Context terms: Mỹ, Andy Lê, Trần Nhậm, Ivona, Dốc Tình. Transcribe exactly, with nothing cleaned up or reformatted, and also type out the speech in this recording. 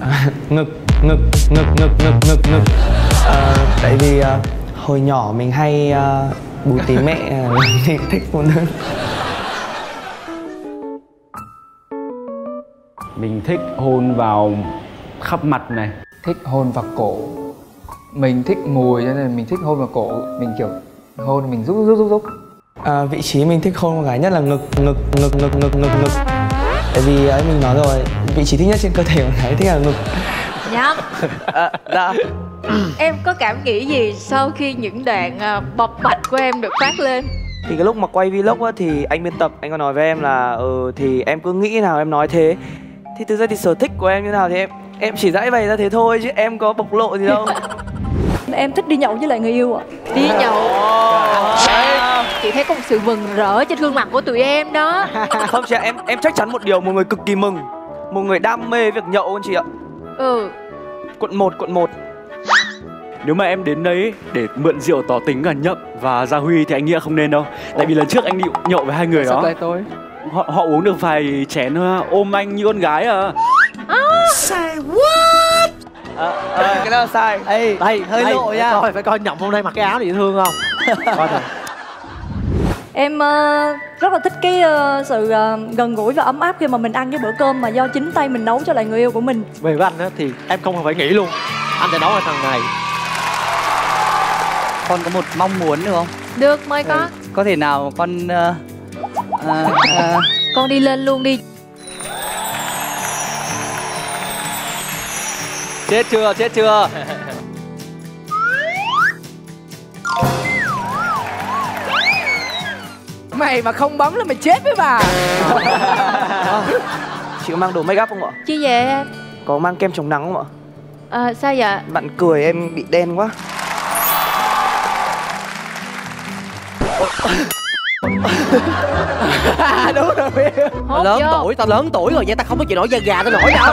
à, ngực ngực ngực ngực ngực ngực ngực à, tại vì à, hồi nhỏ mình hay à, bù tí mẹ mình thích phụ nữ. Mình thích hôn vào khắp mặt này, thích hôn vào cổ. Mình thích mùi cho nên mình thích hôn vào cổ. Mình kiểu hôn mình rút rút rút rút. À, vị trí mình thích hôn gái nhất là ngực ngực ngực ngực ngực ngực ngực. Tại vì ấy mình nói rồi, vị trí thích nhất trên cơ thể của gái thích là ngực. Nhá. À, dạ. Em có cảm nghĩ gì sau khi những đoạn bộc bạch của em được phát lên? Thì cái lúc mà quay vlog á, thì anh biên tập anh có nói với em là ừ thì em cứ nghĩ nào em nói thế. Thì thực ra thì sở thích của em như nào thì em em chỉ giải bày ra thế thôi chứ em có bộc lộ gì đâu. Em thích đi nhậu với lại người yêu ạ. Đi nhậu. Oh. Chị thấy có một sự mừng rỡ trên gương mặt của tụi em đó. Không chị ạ, em em chắc chắn một điều, một người cực kỳ mừng, một người đam mê việc nhậu con chị ạ. Ừ. Quận một, quận một. Nếu mà em đến đấy để mượn rượu tỏ tính cả Nhậm và Gia Huy thì anh nghĩ không nên đâu. Tại vì lần trước anh đi nhậu với hai người đó. Tại tôi. Họ họ uống được vài chén ôm anh như con gái à. Sai what? À, à, cái đó là sai. Ê, đây, hơi đây, lộ nha. Coi phải coi Nhậm hôm nay mặc cái áo dễ thương không? Coi thử. Em uh, rất là thích cái uh, sự uh, gần gũi và ấm áp khi mà mình ăn cái bữa cơm mà do chính tay mình nấu cho lại người yêu của mình. Về với anh á thì em không phải nghĩ luôn. Anh sẽ nấu cho thằng này. Con có một mong muốn được không? Được, mời con. Ừ. Có thể nào con uh, uh, uh... con đi lên luôn đi. Chết chưa, chết chưa. Mày mà không bấm là mày chết với bà. Chị có mang đồ make up không ạ? Chị về em. Có mang kem chống nắng không ạ? À, sao vậy? Bạn cười em bị đen quá. Đúng rồi. Lớn vô. Tuổi, tao lớn tuổi rồi vậy tao không có chịu nổi da gà tao nổi đâu.